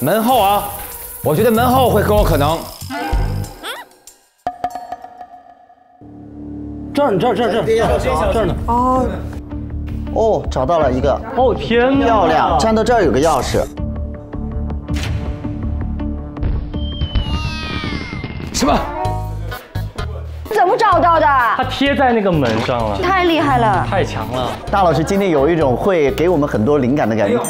门后啊，我觉得门后会更有可能。这儿呢？啊，哦，找到了一个。哦天哪！漂亮，站到这儿有个钥匙。什么？怎么找到的？它贴在那个门上了。太厉害了！太强了！大老师今天有一种会给我们很多灵感的感觉。